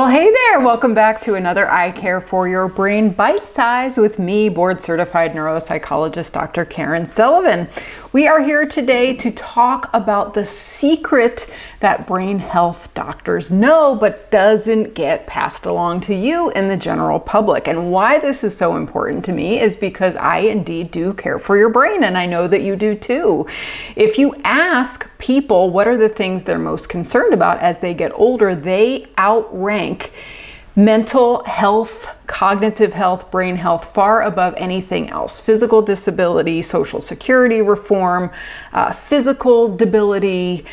Well, hey there, welcome back to another I Care for Your Brain Bite Size with me, board certified neuropsychologist, Dr. Karen Sullivan. We are here today to talk about the secret that brain health doctors know, but doesn't get passed along to you and the general public. And why this is so important to me is because I indeed do care for your brain, and I know that you do too. If you ask people what are the things they're most concerned about as they get older, they outrank mental health, cognitive health, brain health far above anything else. Physical disability, social security reform, physical debility,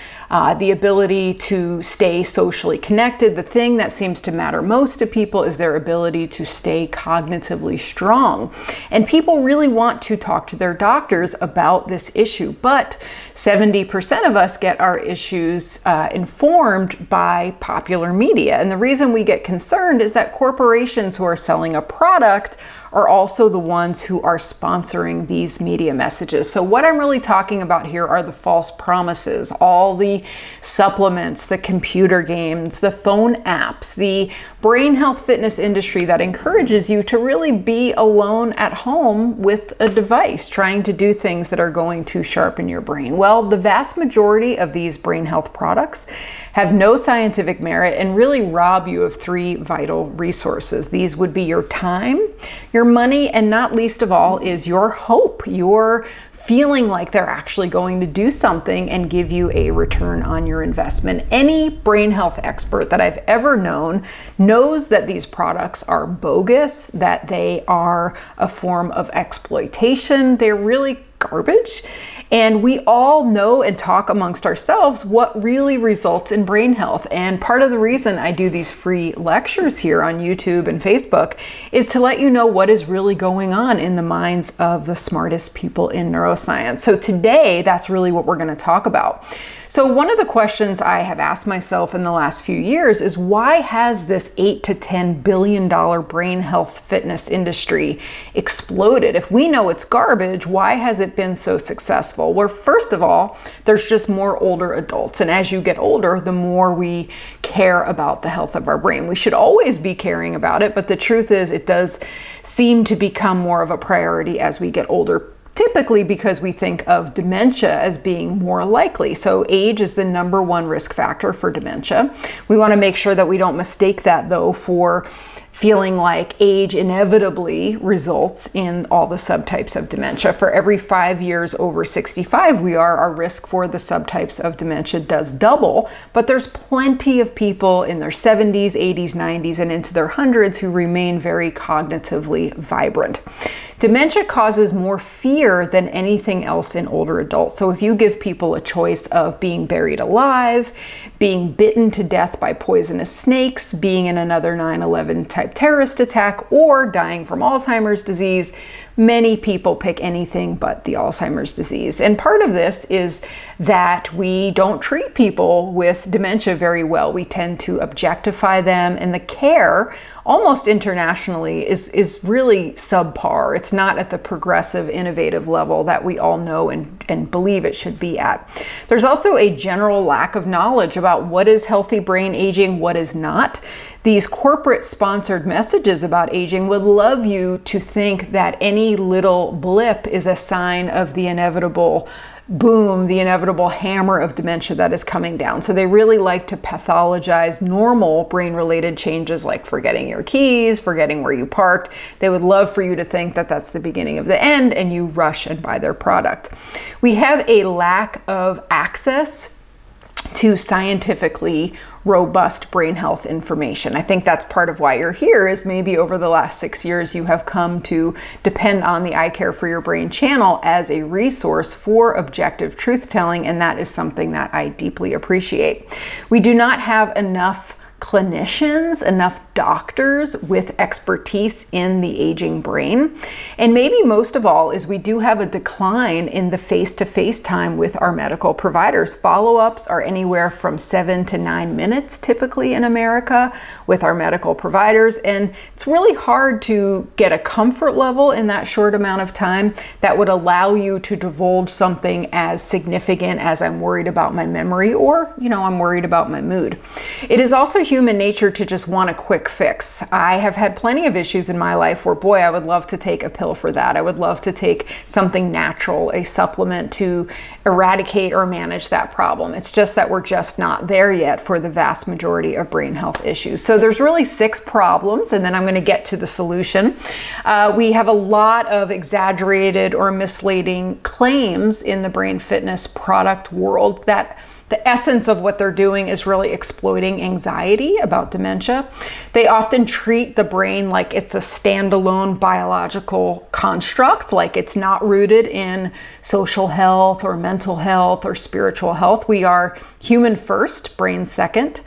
the ability to stay socially connected. The thing that seems to matter most to people is their ability to stay cognitively strong. And people really want to talk to their doctors about this issue, but 70% of us get our issues informed by popular media. And the reason we get concerned is that corporations who are selling a product are also the ones who are sponsoring these media messages. So what I'm really talking about here are the false promises, all the supplements, the computer games, the phone apps, the brain health fitness industry that encourages you to really be alone at home with a device, trying to do things that are going to sharpen your brain. Well, the vast majority of these brain health products have no scientific merit and really rob you of three vital resources. These would be your time, your money, and not least of all is your hope, your feeling like they're actually going to do something and give you a return on your investment. Any brain health expert that I've ever known knows that these products are bogus, that they are a form of exploitation. They're really garbage. And we all know and talk amongst ourselves what really results in brain health. And part of the reason I do these free lectures here on YouTube and Facebook is to let you know what is really going on in the minds of the smartest people in neuroscience. So today, that's really what we're going to talk about. So one of the questions I have asked myself in the last few years is, why has this $8 to $10 billion brain health fitness industry exploded? If we know it's garbage, why has it been so successful? Well, first of all, there's just more older adults. And as you get older, the more we care about the health of our brain. We should always be caring about it, but the truth is it does seem to become more of a priority as we get older, typically because we think of dementia as being more likely. So age is the number one risk factor for dementia. We want to make sure that we don't mistake that, though, for feeling like age inevitably results in all the subtypes of dementia. For every 5 years over 65 we are, our risk for the subtypes of dementia does double, but there's plenty of people in their 70s, 80s, 90s, and into their 100s who remain very cognitively vibrant. Dementia causes more fear than anything else in older adults. So if you give people a choice of being buried alive, being bitten to death by poisonous snakes, being in another 9/11 type terrorist attack, or dying from Alzheimer's disease, many people pick anything but the Alzheimer's disease. And part of this is that we don't treat people with dementia very well. We tend to objectify them, and the care almost internationally is really subpar. It's not at the progressive, innovative level that we all know and believe it should be at. There's also a general lack of knowledge about what is healthy brain aging, what is not. These corporate sponsored messages about aging would love you to think that any little blip is a sign of the inevitable boom, the inevitable hammer of dementia that is coming down. So they really like to pathologize normal brain-related changes like forgetting your keys, forgetting where you parked. They would love for you to think that that's the beginning of the end, and you rush and buy their product. We have a lack of access to scientifically robust brain health information. I think that's part of why you're here, is maybe over the last 6 years you have come to depend on the I Care for Your Brain channel as a resource for objective truth telling, and that is something that I deeply appreciate. We do not have enough clinicians, enough doctors with expertise in the aging brain. And maybe most of all is we do have a decline in the face-to-face time with our medical providers. Follow-ups are anywhere from 7 to 9 minutes typically in America with our medical providers. And it's really hard to get a comfort level in that short amount of time that would allow you to divulge something as significant as I'm worried about my memory or, you know, I'm worried about my mood. It is also human nature to just want a quick fix. I have had plenty of issues in my life where, boy, I would love to take a pill for that. I would love to take something natural, a supplement to eradicate or manage that problem. It's just that we're just not there yet for the vast majority of brain health issues. So there's really 6 problems, and then I'm going to get to the solution. We have a lot of exaggerated or misleading claims in the brain fitness product world that the essence of what they're doing is really exploiting anxiety about dementia. They often treat the brain like it's a standalone biological construct, like it's not rooted in social health or mental health or spiritual health. We are human first, brain second.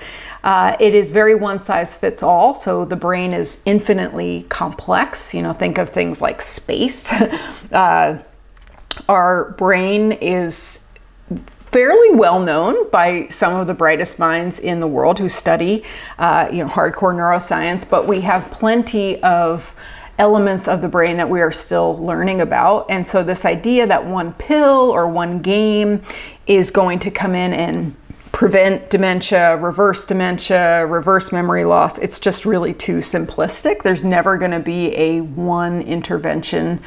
It is very one size fits all. So the brain is infinitely complex. You know, think of things like space. Our brain is fairly well known by some of the brightest minds in the world who study, hardcore neuroscience, but we have plenty of elements of the brain that we are still learning about. And so this idea that one pill or one game is going to come in and prevent dementia, reverse memory loss, it's just really too simplistic. There's never going to be a one intervention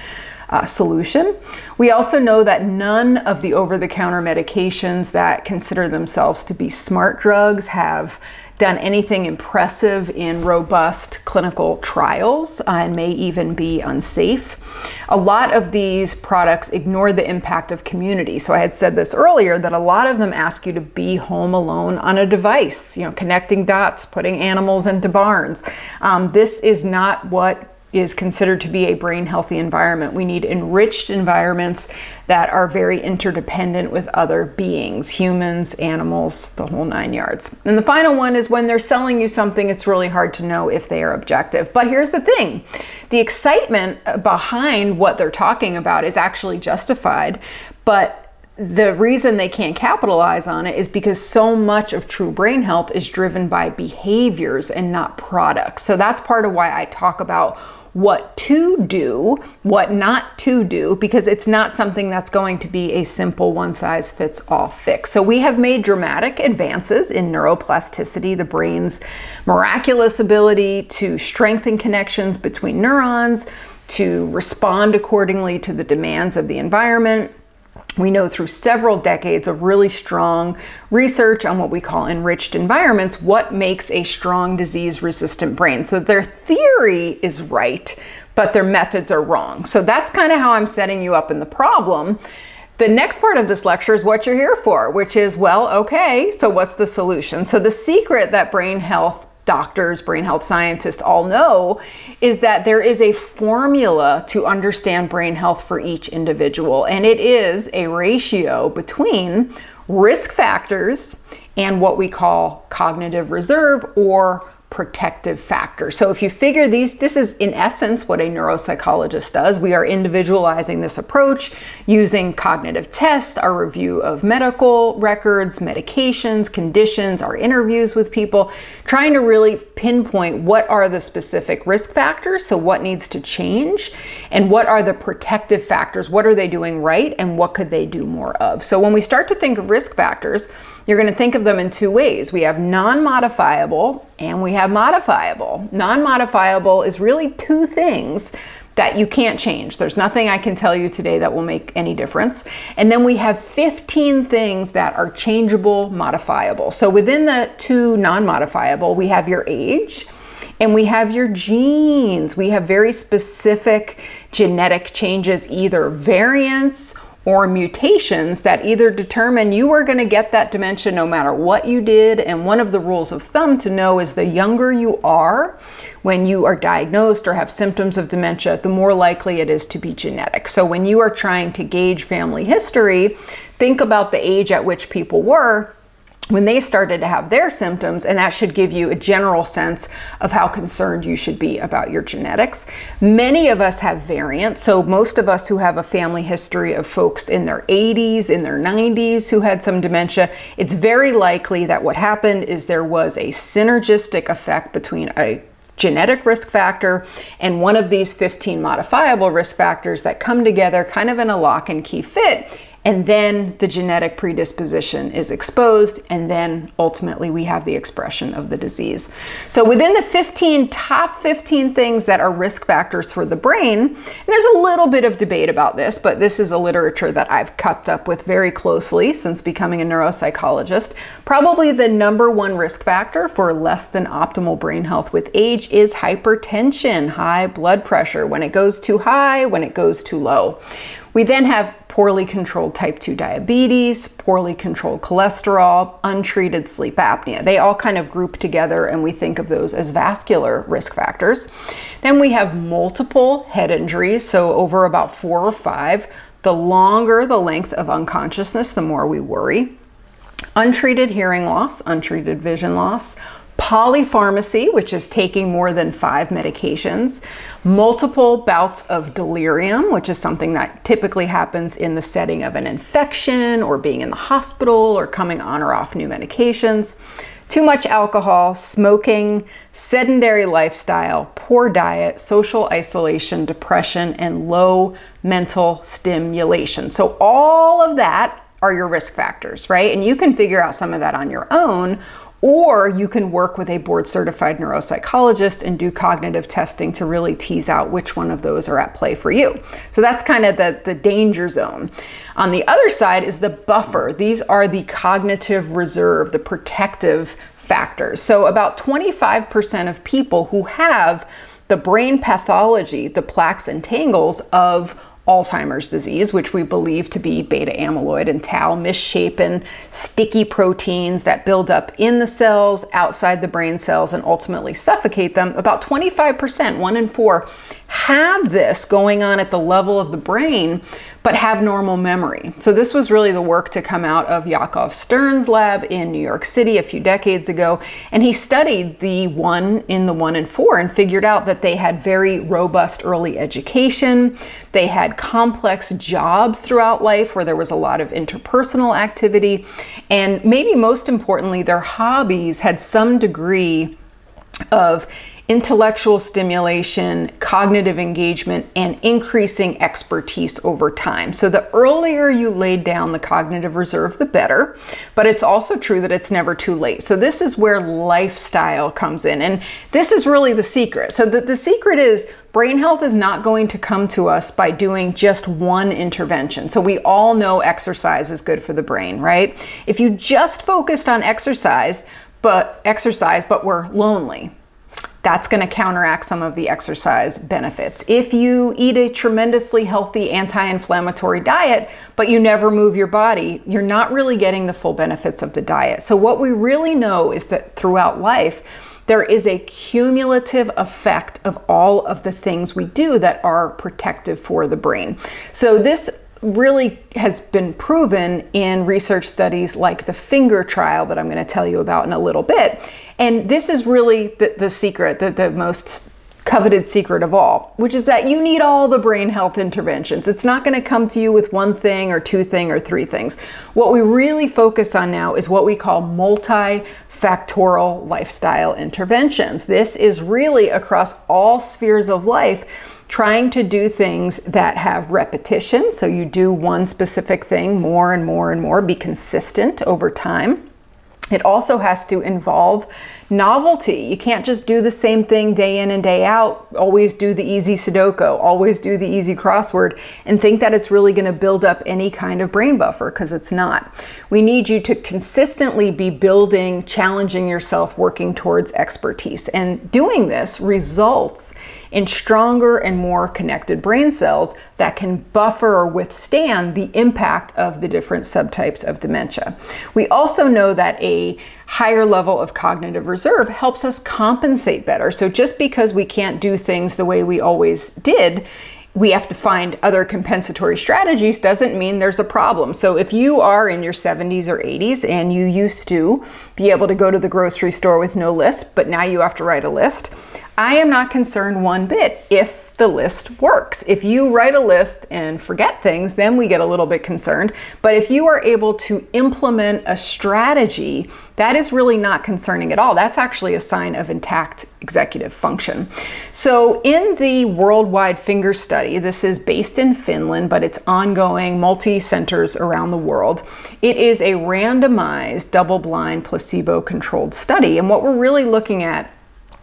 solution. We also know that none of the over-the-counter medications that consider themselves to be smart drugs have done anything impressive in robust clinical trials and may even be unsafe. A lot of these products ignore the impact of community. So I had said this earlier that a lot of them ask you to be home alone on a device, you know, connecting dots, putting animals into barns. This is not what is considered to be a brain healthy environment. We need enriched environments that are very interdependent with other beings, humans, animals, the whole 9 yards. And the final one is when they're selling you something, it's really hard to know if they are objective. But here's the thing, the excitement behind what they're talking about is actually justified, but the reason they can't capitalize on it is because so much of true brain health is driven by behaviors and not products. So that's part of why I talk about what to do, what not to do, because it's not something that's going to be a simple one-size-fits-all fix. So we have made dramatic advances in neuroplasticity, the brain's miraculous ability to strengthen connections between neurons, to respond accordingly to the demands of the environment. We know through several decades of really strong research on what we call enriched environments, what makes a strong disease-resistant brain. So their theory is right, but their methods are wrong. So that's kind of how I'm setting you up in the problem. The next part of this lecture is what you're here for, which is, well, okay, so what's the solution? So the secret that brain health doctors, brain health scientists all know is that there is a formula to understand brain health for each individual, and it is a ratio between risk factors and what we call cognitive reserve or protective factor. So if you figure these, this is in essence what a neuropsychologist does. We are individualizing this approach using cognitive tests, our review of medical records, medications, conditions, our interviews with people, trying to really pinpoint what are the specific risk factors, so what needs to change, and what are the protective factors, what are they doing right, and what could they do more of. So when we start to think of risk factors, you're going to think of them in two ways. We have non-modifiable and we have modifiable. Non-modifiable is really two things that you can't change. There's nothing I can tell you today that will make any difference. And then we have 15 things that are changeable, modifiable. So within the two non-modifiable, we have your age and we have your genes. We have very specific genetic changes, either variants or mutations that either determine you are going to get that dementia no matter what you did. And one of the rules of thumb to know is the younger you are when you are diagnosed or have symptoms of dementia, the more likely it is to be genetic. So when you are trying to gauge family history, think about the age at which people were when they started to have their symptoms, and that should give you a general sense of how concerned you should be about your genetics. Many of us have variants, so most of us who have a family history of folks in their 80s, in their 90s who had some dementia, it's very likely that what happened is there was a synergistic effect between a genetic risk factor and one of these 15 modifiable risk factors that come together kind of in a lock and key fit. And then the genetic predisposition is exposed, and then ultimately we have the expression of the disease. So within the top 15 things that are risk factors for the brain, and there's a little bit of debate about this, but this is a literature that I've kept up with very closely since becoming a neuropsychologist. Probably the #1 risk factor for less than optimal brain health with age is hypertension, high blood pressure, when it goes too high, when it goes too low. We then have poorly controlled type 2 diabetes, poorly controlled cholesterol, untreated sleep apnea. They all kind of group together, and we think of those as vascular risk factors. Then we have multiple head injuries, so over about 4 or 5. The longer the length of unconsciousness, the more we worry. Untreated hearing loss, untreated vision loss, polypharmacy, which is taking more than 5 medications, multiple bouts of delirium, which is something that typically happens in the setting of an infection or being in the hospital or coming on or off new medications, too much alcohol, smoking, sedentary lifestyle, poor diet, social isolation, depression, and low mental stimulation. So all of that are your risk factors, right? And you can figure out some of that on your own, or you can work with a board-certified neuropsychologist and do cognitive testing to really tease out which one of those are at play for you. So that's kind of the danger zone. On the other side is the buffer. These are the cognitive reserve, the protective factors. So about 25% of people who have the brain pathology, the plaques and tangles of Alzheimer's disease, which we believe to be beta amyloid and tau, misshapen, sticky proteins that build up in the cells, outside the brain cells, and ultimately suffocate them. About 25%, 1 in 4, have this going on at the level of the brain, but have normal memory. So this was really the work to come out of Yakov Stern's lab in New York City a few decades ago. And he studied the 1 in 4 and figured out that they had very robust early education. They had complex jobs throughout life where there was a lot of interpersonal activity. And maybe most importantly, their hobbies had some degree of intellectual stimulation, cognitive engagement, and increasing expertise over time. So the earlier you laid down the cognitive reserve, the better, but it's also true that it's never too late. So this is where lifestyle comes in, and this is really the secret. So the secret is brain health is not going to come to us by doing just one intervention. So we all know exercise is good for the brain, right? If you just focused on exercise, but we're lonely, that's going to counteract some of the exercise benefits. If you eat a tremendously healthy anti-inflammatory diet, but you never move your body, you're not really getting the full benefits of the diet. So what we really know is that throughout life, there is a cumulative effect of all of the things we do that are protective for the brain. So this really has been proven in research studies like the FINGER trial that I'm going to tell you about in a little bit. And this is really the secret, the most coveted secret of all, which is that you need all the brain health interventions. It's not going to come to you with 1 thing or 2 things or 3 things. What we really focus on now is what we call multifactorial lifestyle interventions. This is really across all spheres of life, trying to do things that have repetition. So you do one specific thing more and more and more, be consistent over time. It also has to involve novelty. You can't just do the same thing day in and day out, always do the easy Sudoku, always do the easy crossword, and think that it's really going to build up any kind of brain buffer, because it's not. We need you to consistently be building, challenging yourself, working towards expertise. And doing this results in stronger and more connected brain cells that can buffer or withstand the impact of the different subtypes of dementia. We also know that a higher level of cognitive reserve helps us compensate better. So just because we can't do things the way we always did, we have to find other compensatory strategies doesn't mean there's a problem. So if you are in your 70s or 80s and you used to be able to go to the grocery store with no list, but now you have to write a list, I am not concerned one bit if the list works. If you write a list and forget things, then we get a little bit concerned. But if you are able to implement a strategy, that is really not concerning at all. That's actually a sign of intact executive function. So in the Worldwide Finger Study, this is based in Finland, but it's ongoing, multi-centers around the world. It is a randomized, double-blind, placebo-controlled study. And what we're really looking at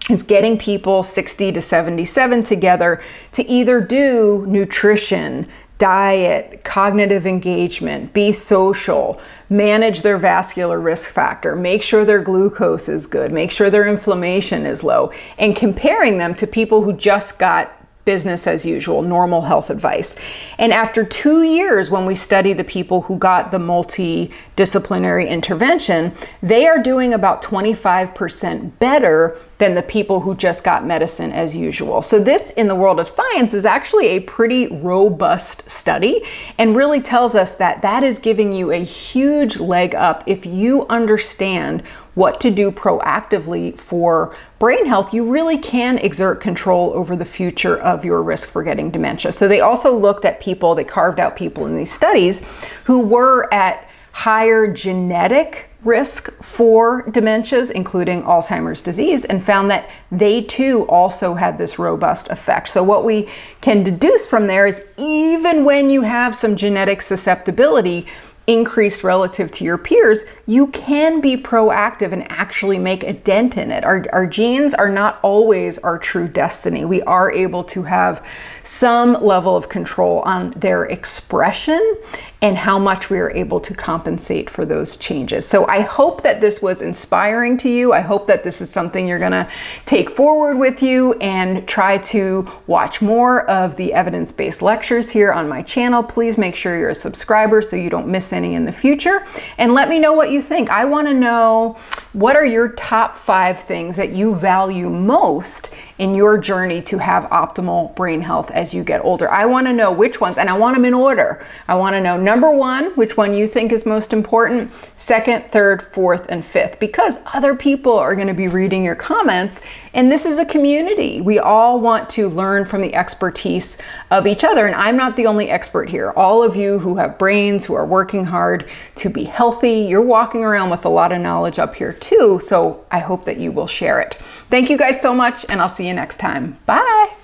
is getting people 60 to 77 together to either do nutrition, diet, cognitive engagement, be social, manage their vascular risk factor, make sure their glucose is good, make sure their inflammation is low, and comparing them to people who just got business as usual, normal health advice. And after 2 years, when we study the people who got the multidisciplinary intervention, they are doing about 25% better than the people who just got medicine as usual. So this, in the world of science, is actually a pretty robust study and really tells us that that is giving you a huge leg up. If you understand what to do proactively for brain health, you really can exert control over the future of your risk for getting dementia. So they also looked at people, they carved out people in these studies who were at higher genetic risk for dementias, including Alzheimer's disease, and found that they too also had this robust effect. So what we can deduce from there is even when you have some genetic susceptibility increased relative to your peers, you can be proactive and actually make a dent in it. Our genes are not always our true destiny. We are able to have some level of control on their expression and how much we are able to compensate for those changes. So I hope that this was inspiring to you. I hope that this is something you're gonna take forward with you and try to watch more of the evidence-based lectures here on my channel. Please make sure you're a subscriber so you don't miss any in the future. And let me know what you think. I wanna know, what are your top 5 things that you value most in your journey to have optimal brain health as you get older? I wanna know which ones, and I want them in order. I wanna know number 1, which one you think is most important, 2nd, 3rd, 4th, and 5th, because other people are gonna be reading your comments, and this is a community. We all want to learn from the expertise of each other, and I'm not the only expert here. All of you who have brains, who are working hard to be healthy, you're walking around with a lot of knowledge up here too, so I hope that you will share it. Thank you guys so much, and I'll see you next time. Bye.